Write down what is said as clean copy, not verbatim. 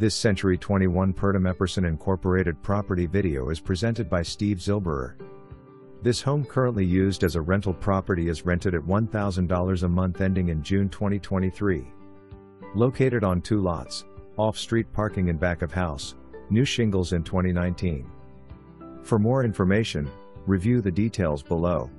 This Century 21 Purdum-Epperson Incorporated property video is presented by Steve Silberer. This home, currently used as a rental property, is rented at $1,000 a month ending in June 2023. Located on 2 lots, off-street parking and back of house, new shingles in 2019. For more information, review the details below.